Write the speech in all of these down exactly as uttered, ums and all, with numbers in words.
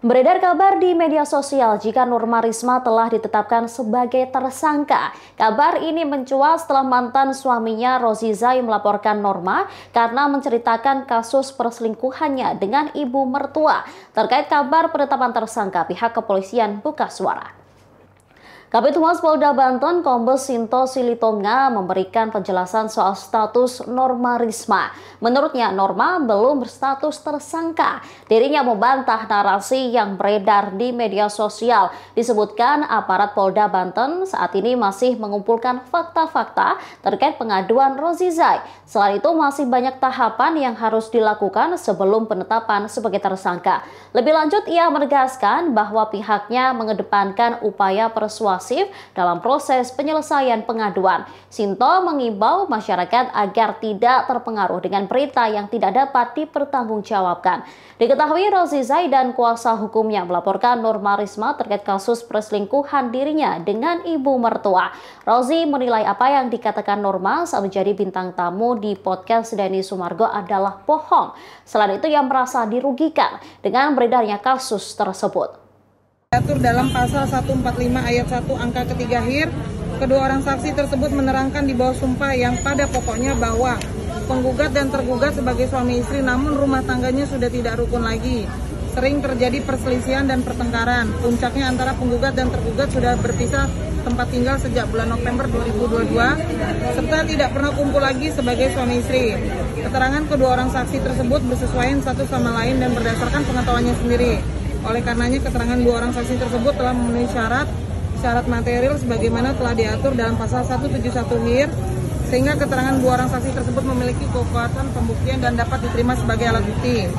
Beredar kabar di media sosial jika Norma Risma telah ditetapkan sebagai tersangka. Kabar ini mencuat setelah mantan suaminya Rozy Zay melaporkan Norma karena menceritakan kasus perselingkuhannya dengan ibu mertua. Terkait kabar penetapan tersangka, pihak kepolisian buka suara. Kapitumas Polda Banten Kombes Sinto Silitonga memberikan penjelasan soal status Norma Risma. Menurutnya, Norma belum berstatus tersangka. Dirinya membantah narasi yang beredar di media sosial. Disebutkan aparat Polda Banten saat ini masih mengumpulkan fakta-fakta terkait pengaduan Rozy Zay. Selain itu, masih banyak tahapan yang harus dilakukan sebelum penetapan sebagai tersangka. Lebih lanjut, ia menegaskan bahwa pihaknya mengedepankan upaya persuasif dalam proses penyelesaian pengaduan. Sinto mengimbau masyarakat agar tidak terpengaruh dengan berita yang tidak dapat dipertanggungjawabkan. Diketahui Rozy Zay dan kuasa hukumnya melaporkan Norma Risma terkait kasus perselingkuhan dirinya dengan ibu mertua. Rozy menilai apa yang dikatakan Norma saat menjadi bintang tamu di podcast Denny Sumargo adalah bohong. Selain itu, yang merasa dirugikan dengan beredarnya kasus tersebut. Diatur dalam pasal seratus empat puluh lima ayat satu angka ketiga H I R, kedua orang saksi tersebut menerangkan di bawah sumpah yang pada pokoknya bahwa penggugat dan tergugat sebagai suami istri, namun rumah tangganya sudah tidak rukun lagi. Sering terjadi perselisihan dan pertengkaran. Puncaknya antara penggugat dan tergugat sudah berpisah tempat tinggal sejak bulan November dua ribu dua puluh dua, serta tidak pernah kumpul lagi sebagai suami istri. Keterangan kedua orang saksi tersebut bersesuaian satu sama lain dan berdasarkan pengetahuannya sendiri. Oleh karenanya, keterangan dua orang saksi tersebut telah memenuhi syarat syarat material sebagaimana telah diatur dalam pasal seratus tujuh puluh satu H I R, sehingga keterangan dua orang saksi tersebut memiliki kekuatan pembuktian dan dapat diterima sebagai alat bukti.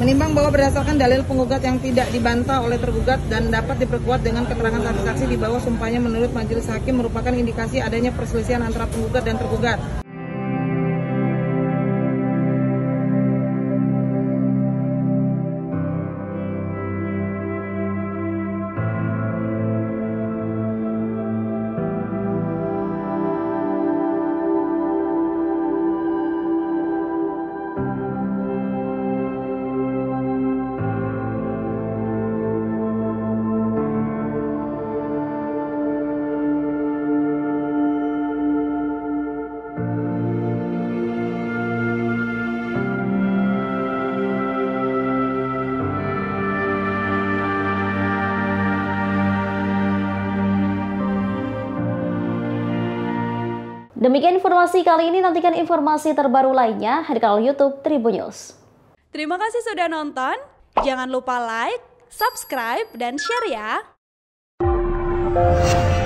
Menimbang bahwa berdasarkan dalil penggugat yang tidak dibantah oleh tergugat dan dapat diperkuat dengan keterangan saksi-saksi di bawah sumpahnya menurut majelis hakim merupakan indikasi adanya perselisihan antara penggugat dan tergugat. Demikian informasi kali ini, nantikan informasi terbaru lainnya di kanal YouTube Tribunnews. Terima kasih sudah nonton, jangan lupa like, subscribe, dan share ya!